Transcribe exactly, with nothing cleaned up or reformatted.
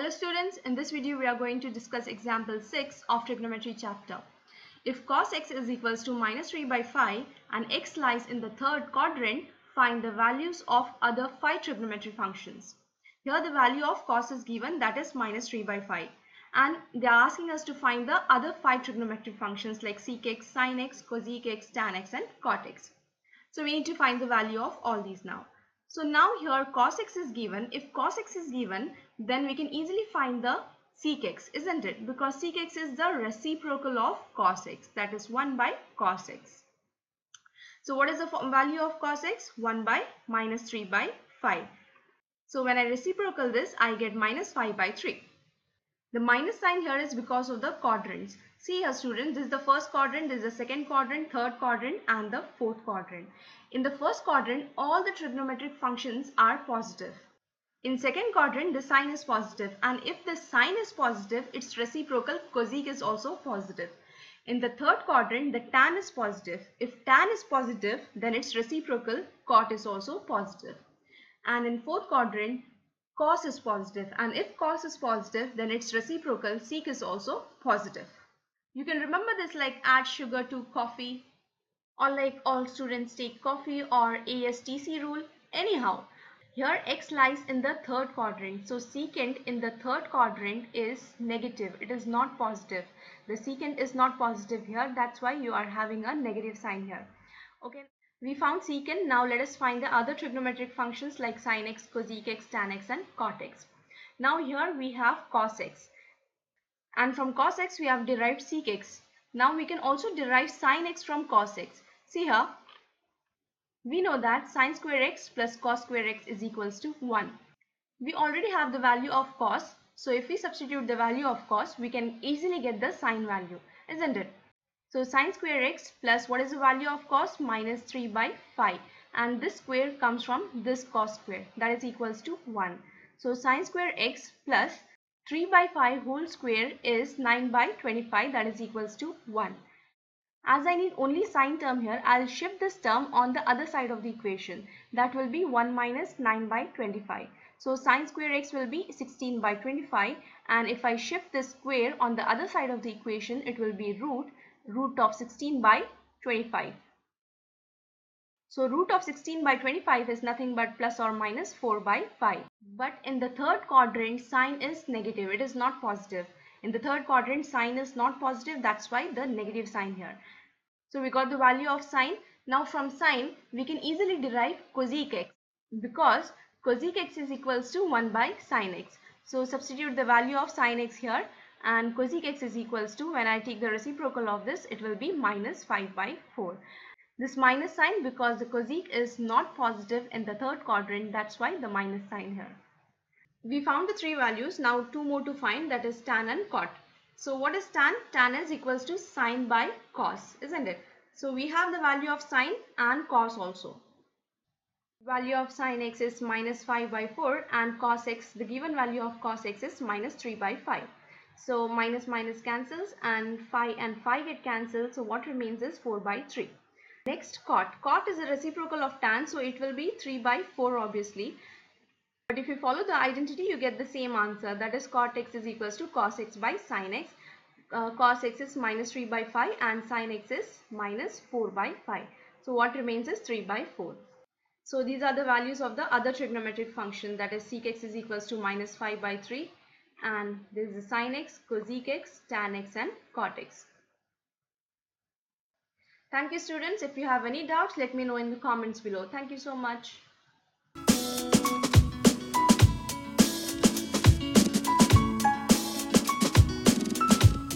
Hello students, in this video we are going to discuss example six of trigonometry chapter. If cos x is equals to minus three by phi and x lies in the third quadrant, find the values of other phi trigonometry functions. Here the value of cos is given, that is minus three by phi, and they are asking us to find the other phi trigonometry functions like sec x, sin x, cosec x, tan x and cot x. So we need to find the value of all these now. So now here cos x is given. If cos x is given, then we can easily find the sec x, isn't it? Because sec x is the reciprocal of cos x, that is one by cos x. So what is the value of cos x? one by minus three by five. So when I reciprocal this, I get minus five by three. The minus sign here is because of the quadrants. See here students, this is the first quadrant, this is the second quadrant, third quadrant and the fourth quadrant. In the first quadrant, all the trigonometric functions are positive. In second quadrant, the sign is positive, and if the sign is positive, its reciprocal cosec is also positive. In the third quadrant, the tan is positive. If tan is positive, then its reciprocal cot is also positive. And in fourth quadrant, cos is positive, and if cos is positive, then its reciprocal sec is also positive. You can remember this like add sugar to coffee, or like all students take coffee, or A S T C rule. Anyhow, here x lies in the third quadrant. So secant in the third quadrant is negative. It is not positive. The secant is not positive here. That's why you are having a negative sign here. Okay. We found secant. Now let us find the other trigonometric functions like sin x, cosec x, tan x and cot x. Now here we have cos x. And from cos x we have derived sec x. Now we can also derive sin x from cos x. See here, we know that sin square x plus cos square x is equals to one. We already have the value of cos. So if we substitute the value of cos, we can easily get the sin value, isn't it? So sin square x plus what is the value of cos? Minus three by five. And this square comes from this cos square, that is equals to one. So sin square x plus three by five whole square is nine by twenty-five, that is equals to one. As I need only sine term here, I'll shift this term on the other side of the equation. That will be one minus nine by twenty-five. So sine square x will be sixteen by twenty-five, and if I shift this square on the other side of the equation, it will be root root of sixteen by twenty-five. So root of sixteen by twenty-five is nothing but plus or minus four by five. But in the third quadrant, sign is negative. It is not positive. In the third quadrant, sign is not positive. That's why the negative sign here. So we got the value of sign. Now from sign, we can easily derive cosec x, because cosec x is equals to one by sin x. So substitute the value of sin x here, and cosec x is equals to, when I take the reciprocal of this, it will be minus five by four. This minus sign, because the cosec is not positive in the third quadrant, that's why the minus sign here. We found the three values. Now two more to find, that is tan and cot. So what is tan? Tan is equals to sine by cos, isn't it? So we have the value of sine and cos also. Value of sine x is minus five by four, and cos x, the given value of cos x is minus three by five. So minus minus cancels, and five and five get cancelled. So what remains is four by three. Next, cot. Cot is a reciprocal of tan, so it will be three by four obviously. But if you follow the identity, you get the same answer. That is cot x is equals to cos x by sin x. Uh, cos x is minus three by five and sin x is minus four by five. So what remains is three by four. So these are the values of the other trigonometric function. That is sec x is equals to minus five by three. And this is the sin x, cosec x, tan x and cot x. Thank you students. If you have any doubts, let me know in the comments below. Thank you so much.